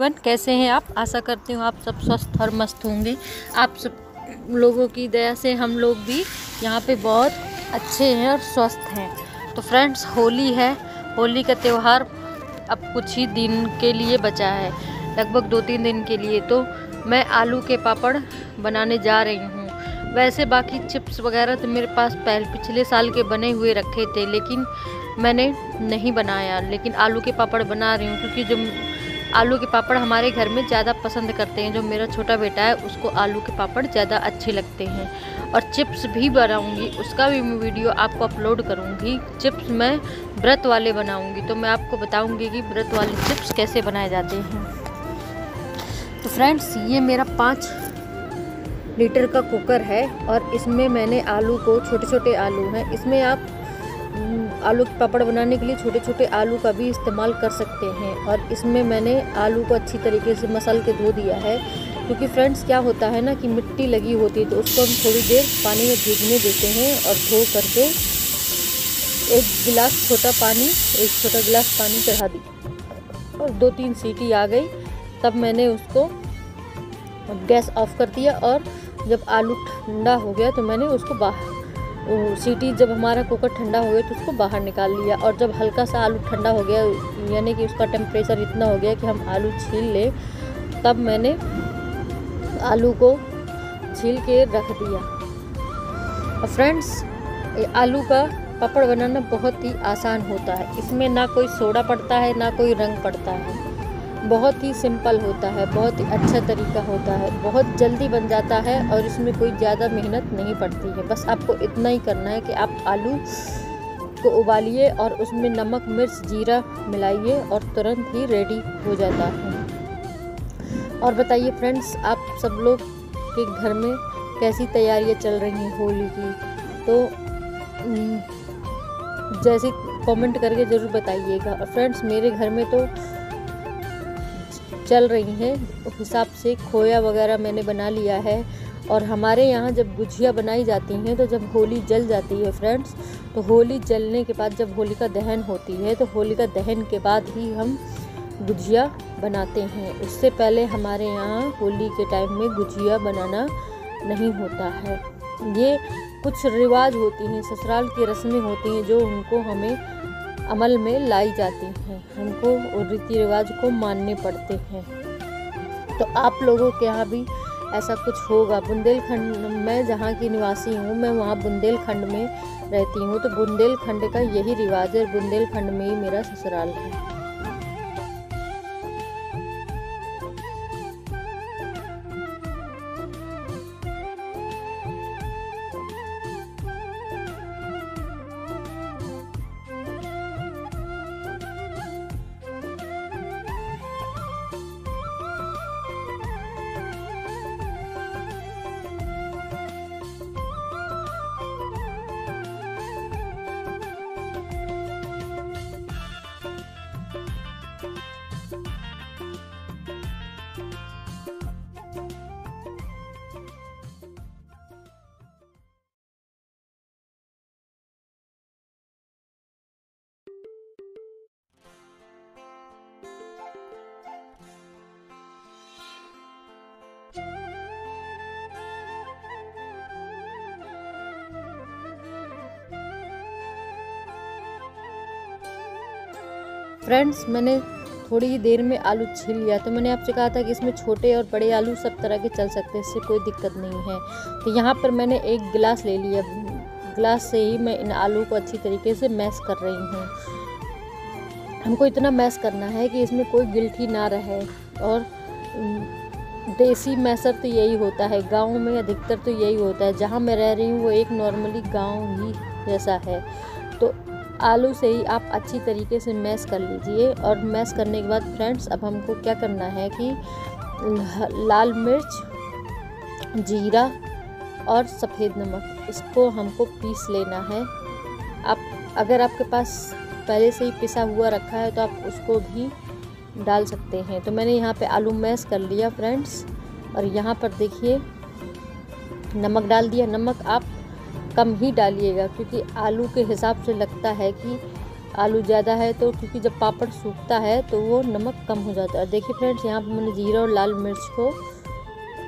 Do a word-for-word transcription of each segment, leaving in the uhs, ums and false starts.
One कैसे हैं आप। आशा करती हूँ आप सब स्वस्थ और मस्त होंगे। आप सब लोगों की दया से हम लोग भी यहाँ पे बहुत अच्छे हैं और स्वस्थ हैं। तो फ्रेंड्स, होली है, होली का त्यौहार अब कुछ ही दिन के लिए बचा है, लगभग दो तीन दिन के लिए। तो मैं आलू के पापड़ बनाने जा रही हूँ। वैसे बाकी चिप्स वगैरह तो मेरे पास पहले पिछले साल के बने हुए रखे थे, लेकिन मैंने नहीं बनाया। लेकिन आलू के पापड़ बना रही हूँ क्योंकि जो आलू के पापड़ हमारे घर में ज़्यादा पसंद करते हैं। जो मेरा छोटा बेटा है उसको आलू के पापड़ ज़्यादा अच्छे लगते हैं। और चिप्स भी बनाऊंगी, उसका भी मैं वीडियो आपको अपलोड करूंगी। चिप्स मैं व्रत वाले बनाऊंगी, तो मैं आपको बताऊंगी कि व्रत वाले चिप्स कैसे बनाए जाते हैं। तो फ्रेंड्स, ये मेरा पाँच लीटर का कुकर है और इसमें मैंने आलू को, छोटे छोटे आलू हैं, इसमें आप आलू के पापड़ बनाने के लिए छोटे छोटे आलू का भी इस्तेमाल कर सकते हैं। और इसमें मैंने आलू को अच्छी तरीके से मसल के धो दिया है, क्योंकि फ्रेंड्स क्या होता है ना कि मिट्टी लगी होती है, तो उसको हम थोड़ी देर पानी में भीगने देते हैं और धो करके एक गिलास छोटा पानी एक छोटा गिलास पानी चढ़ा दिया और दो तीन सीटी आ गई, तब मैंने उसको गैस ऑफ कर दिया। और जब आलू ठंडा हो गया तो मैंने उसको बाहर सीटी जब हमारा कुकर ठंडा हो गया तो उसको बाहर निकाल लिया। और जब हल्का सा आलू ठंडा हो गया, यानी कि उसका टेम्परेचर इतना हो गया कि हम आलू छील ले, तब मैंने आलू को छील के रख दिया। और फ्रेंड्स, आलू का पापड़ बनाना बहुत ही आसान होता है। इसमें ना कोई सोडा पड़ता है, ना कोई रंग पड़ता है, बहुत ही सिंपल होता है, बहुत ही अच्छा तरीका होता है, बहुत जल्दी बन जाता है और इसमें कोई ज़्यादा मेहनत नहीं पड़ती है। बस आपको इतना ही करना है कि आप आलू को उबालिए और उसमें नमक, मिर्च, जीरा मिलाइए और तुरंत ही रेडी हो जाता है। और बताइए फ्रेंड्स, आप सब लोग के घर में कैसी तैयारियां चल रही हैं होली की, तो जैसे कमेंट करके ज़रूर बताइएगा। और फ्रेंड्स, मेरे घर में तो चल रही हैं हिसाब से। खोया वगैरह मैंने बना लिया है। और हमारे यहाँ जब गुजिया बनाई जाती हैं, तो जब होली जल जाती है फ्रेंड्स, तो होली जलने के बाद जब होलिका दहन होती है, तो होलिका दहन के बाद ही हम गुजिया बनाते हैं। उससे पहले हमारे यहाँ होली के टाइम में गुजिया बनाना नहीं होता है। ये कुछ रिवाज होती हैं, ससुराल की रस्में होती हैं, जो उनको हमें अमल में लाई जाती हैं, हमको रीति रिवाज को मानने पड़ते हैं। तो आप लोगों के यहाँ भी ऐसा कुछ होगा। बुंदेलखंड, मैं जहाँ की निवासी हूँ, मैं वहाँ बुंदेलखंड में रहती हूँ, तो बुंदेलखंड का यही रिवाज है। बुंदेलखंड में ही मेरा ससुराल है। फ्रेंड्स, मैंने थोड़ी ही देर में आलू छील लिया। तो मैंने आपसे कहा था कि इसमें छोटे और बड़े आलू सब तरह के चल सकते हैं, इससे कोई दिक्कत नहीं है। तो यहाँ पर मैंने एक गिलास ले लिया, गिलास से ही मैं इन आलू को अच्छी तरीके से मैश कर रही हूँ। हमको इतना मैश करना है कि इसमें कोई गिल्टी ना रहे। और देसी मैसर तो यही होता है, गाँव में अधिकतर तो यही होता है। जहाँ मैं रह रही हूँ वो एक नॉर्मली गाँव ही जैसा है। तो आलू से ही आप अच्छी तरीके से मैश कर लीजिए। और मैश करने के बाद फ्रेंड्स, अब हमको क्या करना है कि लाल मिर्च, जीरा और सफ़ेद नमक, इसको हमको पीस लेना है। आप अगर आपके पास पहले से ही पिसा हुआ रखा है तो आप उसको भी डाल सकते हैं। तो मैंने यहाँ पे आलू मैश कर लिया फ्रेंड्स। और यहाँ पर देखिए नमक डाल दिया। नमक आप कम ही डालिएगा, क्योंकि आलू के हिसाब से लगता है कि आलू ज़्यादा है तो क्योंकि जब पापड़ सूखता है तो वो नमक कम हो जाता है। देखिए फ्रेंड्स, यहाँ पर मैंने जीरा और लाल मिर्च को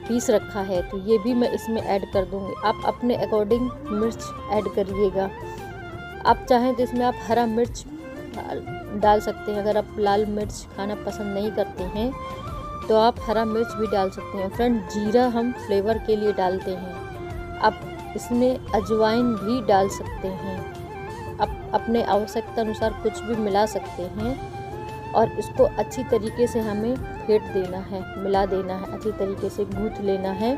पीस रखा है तो ये भी मैं इसमें ऐड कर दूँगी। आप अपने अकॉर्डिंग मिर्च ऐड करिएगा। आप चाहें तो इसमें आप हरा मिर्च डाल सकते हैं। अगर आप लाल मिर्च खाना पसंद नहीं करते हैं तो आप हरा मिर्च भी डाल सकते हैं। फ्रेंड, जीरा हम फ्लेवर के लिए डालते हैं। आप इसमें अजवाइन भी डाल सकते हैं। आप अपने आवश्यकता अनुसार कुछ भी मिला सकते हैं और इसको अच्छी तरीके से हमें फेंट देना है, मिला देना है, अच्छी तरीके से गूँथ लेना है।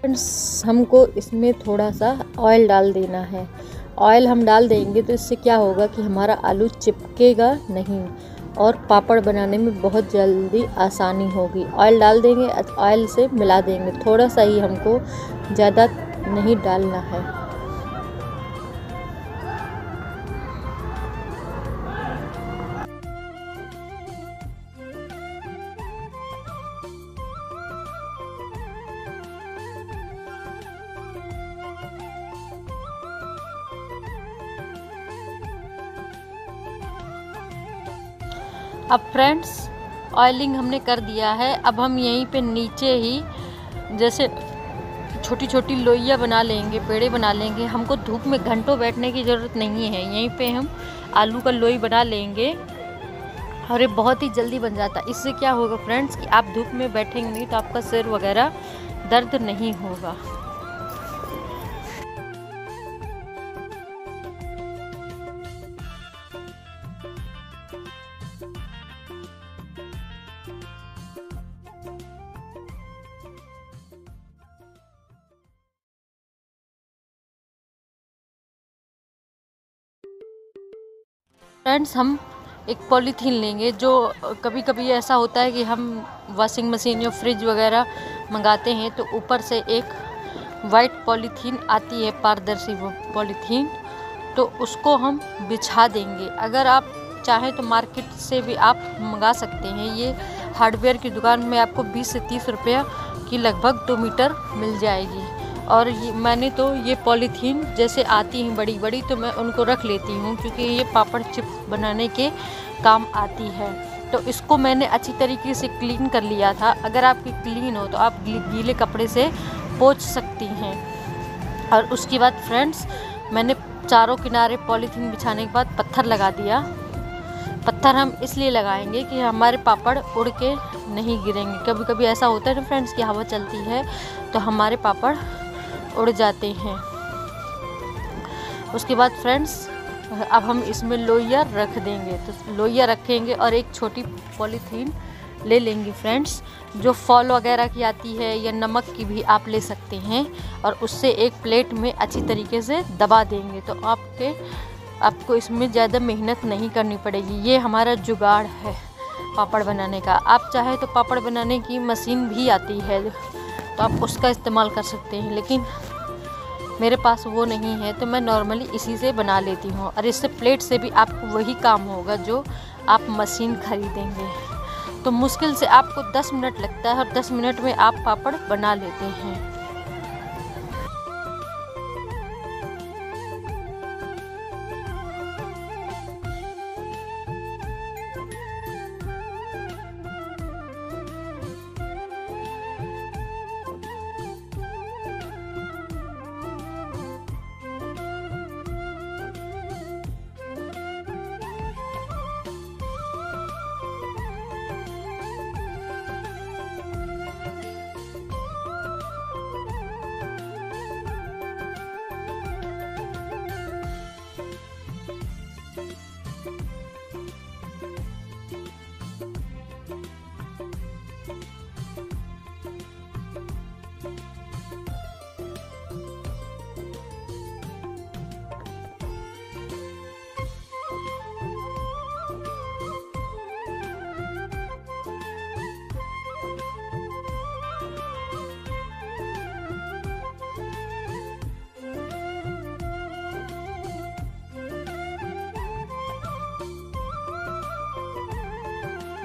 फ्रेंड्स, हमको इसमें थोड़ा सा ऑयल डाल देना है। ऑयल हम डाल देंगे तो इससे क्या होगा कि हमारा आलू चिपकेगा नहीं और पापड़ बनाने में बहुत जल्दी आसानी होगी। ऑयल डाल देंगे, ऑयल से मिला देंगे, थोड़ा सा ही, हमको ज़्यादा नहीं डालना है। अब फ्रेंड्स, ऑयलिंग हमने कर दिया है। अब हम यहीं पे नीचे ही जैसे छोटी छोटी लोइयाँ बना लेंगे, पेड़े बना लेंगे। हमको धूप में घंटों बैठने की ज़रूरत नहीं है। यहीं पे हम आलू का लोई बना लेंगे और ये बहुत ही जल्दी बन जाता है। इससे क्या होगा फ्रेंड्स कि आप धूप में बैठेंगे नहीं तो आपका सिर वगैरह दर्द नहीं होगा। फ्रेंड्स, हम एक पॉलीथीन लेंगे। जो कभी कभी ऐसा होता है कि हम वॉशिंग मशीन या फ्रिज वगैरह मंगाते हैं तो ऊपर से एक वाइट पॉलीथीन आती है, पारदर्शी पॉलीथीन, तो उसको हम बिछा देंगे। अगर आप चाहें तो मार्केट से भी आप मंगा सकते हैं। ये हार्डवेयर की दुकान में आपको बीस से तीस रुपया की लगभग दो मीटर मिल जाएगी। और ये मैंने तो ये पॉलीथीन जैसे आती हैं बड़ी बड़ी, तो मैं उनको रख लेती हूँ क्योंकि ये पापड़ चिप्स बनाने के काम आती है। तो इसको मैंने अच्छी तरीके से क्लीन कर लिया था। अगर आपकी क्लीन हो तो आप गीले कपड़े से पोंछ सकती हैं। और उसके बाद फ्रेंड्स, मैंने चारों किनारे पॉलीथीन बिछाने के बाद पत्थर लगा दिया। पत्थर हम इसलिए लगाएंगे कि हमारे पापड़ उड़ के नहीं गिरेंगे। कभी कभी ऐसा होता है ना फ्रेंड्स कि हवा चलती है तो हमारे पापड़ उड़ जाते हैं। उसके बाद फ्रेंड्स, अब हम इसमें लोइया रख देंगे। तो लोइया रखेंगे और एक छोटी पॉलीथीन ले लेंगे फ्रेंड्स, जो फॉल वगैरह की आती है या नमक की भी आप ले सकते हैं, और उससे एक प्लेट में अच्छी तरीके से दबा देंगे। तो आपके आपको इसमें ज़्यादा मेहनत नहीं करनी पड़ेगी। ये हमारा जुगाड़ है पापड़ बनाने का। आप चाहे तो पापड़ बनाने की मशीन भी आती है तो आप उसका इस्तेमाल कर सकते हैं, लेकिन मेरे पास वो नहीं है तो मैं नॉर्मली इसी से बना लेती हूँ। और इससे प्लेट से भी आपको वही काम होगा जो आप मशीन खरीदेंगे। तो मुश्किल से आपको दस मिनट लगता है और दस मिनट में आप पापड़ बना लेते हैं।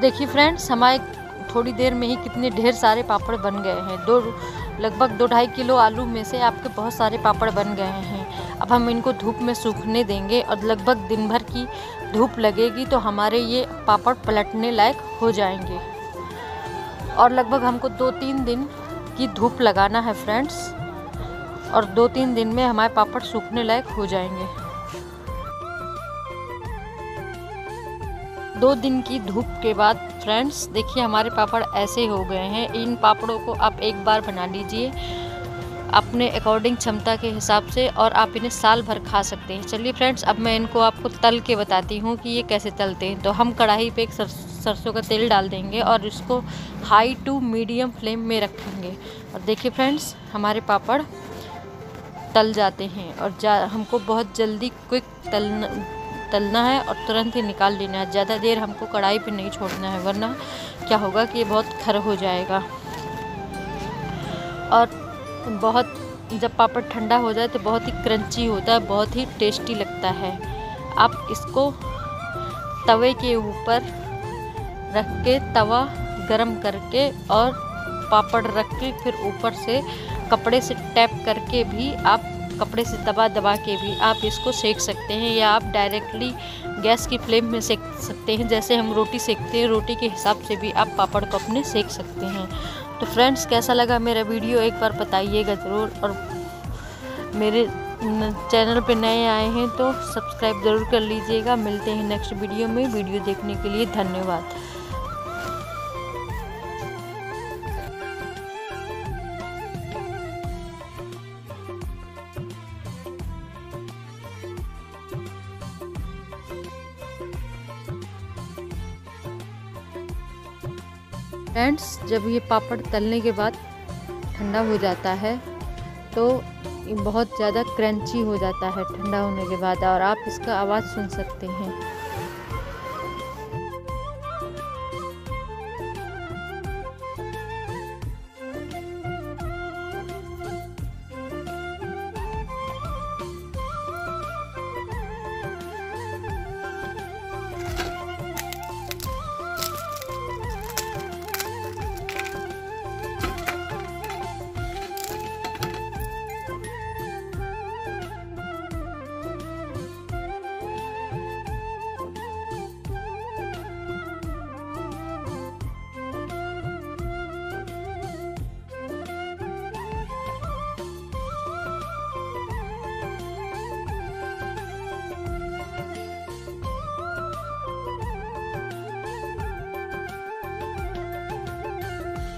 देखिए फ्रेंड्स हमारे थोड़ी देर में ही कितने ढेर सारे पापड़ बन गए हैं। दो लगभग दो ढाई किलो आलू में से आपके बहुत सारे पापड़ बन गए हैं। अब हम इनको धूप में सूखने देंगे और लगभग दिन भर की धूप लगेगी तो हमारे ये पापड़ पलटने लायक हो जाएंगे। और लगभग हमको दो तीन दिन की धूप लगाना है फ्रेंड्स, और दो तीन दिन में हमारे पापड़ सूखने लायक हो जाएंगे। दो दिन की धूप के बाद फ्रेंड्स देखिए हमारे पापड़ ऐसे हो गए हैं। इन पापड़ों को आप एक बार बना लीजिए अपने अकॉर्डिंग क्षमता के हिसाब से, और आप इन्हें साल भर खा सकते हैं। चलिए फ्रेंड्स अब मैं इनको आपको तल के बताती हूँ कि ये कैसे तलते हैं। तो हम कढ़ाई पे एक सरसों का तेल डाल देंगे और इसको हाई टू मीडियम फ्लेम में रखेंगे। और देखिए फ्रेंड्स हमारे पापड़ तल जाते हैं, और जा हमको बहुत जल्दी क्विक तलना तलना है और तुरंत ही निकाल लेना है। ज़्यादा देर हमको कढ़ाई पे नहीं छोड़ना है, वरना क्या होगा कि ये बहुत खर हो जाएगा। और बहुत जब पापड़ ठंडा हो जाए तो बहुत ही क्रंची होता है, बहुत ही टेस्टी लगता है। आप इसको तवे के ऊपर रख के तवा गरम करके और पापड़ रख के फिर ऊपर से कपड़े से टैप करके भी आप कपड़े से दबा दबा के भी आप इसको सेक सकते हैं, या आप डायरेक्टली गैस की फ्लेम में सेक सकते हैं। जैसे हम रोटी सेकते हैं, रोटी के हिसाब से भी आप पापड़ को अपने सेक सकते हैं। तो फ्रेंड्स कैसा लगा मेरा वीडियो एक बार बताइएगा ज़रूर, और मेरे चैनल पे नए आए हैं तो सब्सक्राइब ज़रूर कर लीजिएगा। मिलते हैं नेक्स्ट वीडियो में। वीडियो देखने के लिए धन्यवाद। फ्रेंड्स जब ये पापड़ तलने के बाद ठंडा हो जाता है तो बहुत ज़्यादा क्रंची हो जाता है ठंडा होने के बाद, और आप इसका आवाज़ सुन सकते हैं।